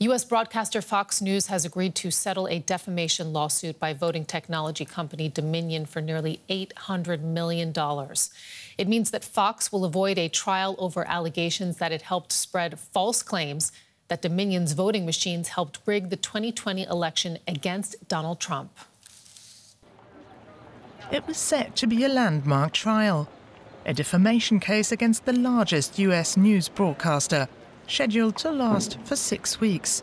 U.S. broadcaster Fox News has agreed to settle a defamation lawsuit by voting technology company Dominion for nearly $800 million. It means that Fox will avoid a trial over allegations that it helped spread false claims that Dominion's voting machines helped rig the 2020 election against Donald Trump. It was set to be a landmark trial, a defamation case against the largest U.S. news broadcaster, scheduled to last for 6 weeks.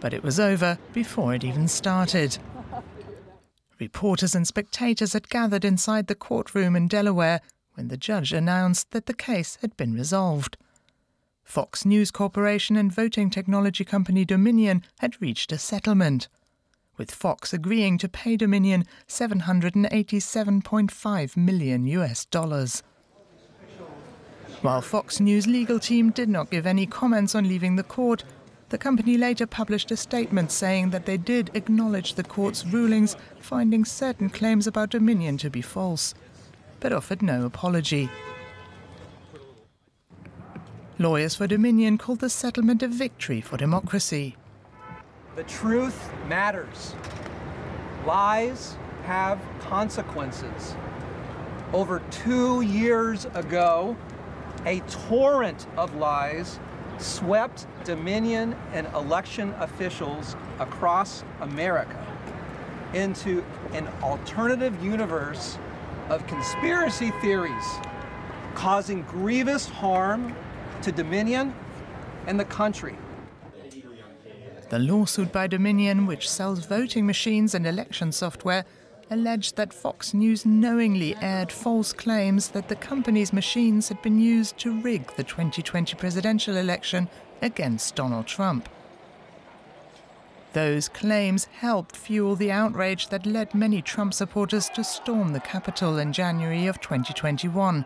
But it was over before it even started. Reporters and spectators had gathered inside the courtroom in Delaware when the judge announced that the case had been resolved. Fox News Corporation and voting technology company Dominion had reached a settlement, with Fox agreeing to pay Dominion $787.5 million. While Fox News' legal team did not give any comments on leaving the court, the company later published a statement saying that they did acknowledge the court's rulings, finding certain claims about Dominion to be false, but offered no apology. Lawyers for Dominion called the settlement a victory for democracy. The truth matters. Lies have consequences. Over 2 years ago, a torrent of lies swept Dominion and election officials across America into an alternative universe of conspiracy theories, causing grievous harm to Dominion and the country. The lawsuit by Dominion, which sells voting machines and election software, alleged that Fox News knowingly aired false claims that the company's machines had been used to rig the 2020 presidential election against Donald Trump. Those claims helped fuel the outrage that led many Trump supporters to storm the Capitol in January of 2021.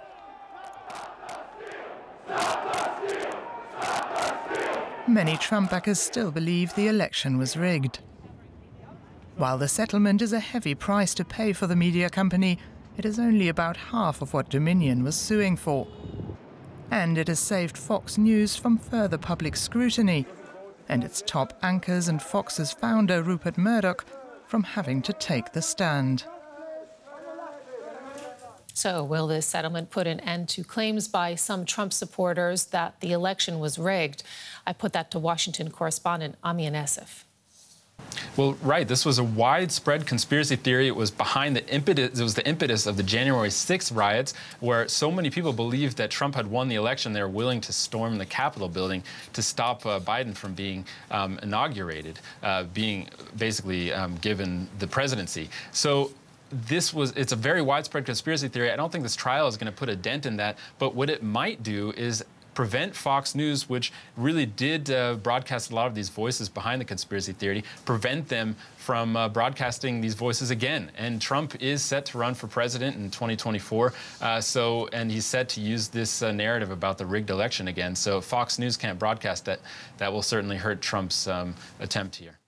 Many Trump backers still believe the election was rigged. While the settlement is a heavy price to pay for the media company, it is only about half of what Dominion was suing for. And it has saved Fox News from further public scrutiny, and its top anchors and Fox's founder, Rupert Murdoch, from having to take the stand. So will this settlement put an end to claims by some Trump supporters that the election was rigged? I put that to Washington correspondent Amin Esif. Well, right. This was a widespread conspiracy theory. It was behind the impetus. It was the impetus of the January 6th riots, where so many people believed that Trump had won the election. They were willing to storm the Capitol building to stop Biden from being inaugurated, being basically given the presidency. So it's a very widespread conspiracy theory. I don't think this trial is going to put a dent in that, but what it might do is prevent Fox News, which really did broadcast a lot of these voices behind the conspiracy theory, prevent them from broadcasting these voices again. And Trump is set to run for president in 2024, and he's set to use this narrative about the rigged election again. So if Fox News can't broadcast that, that will certainly hurt Trump's attempt here.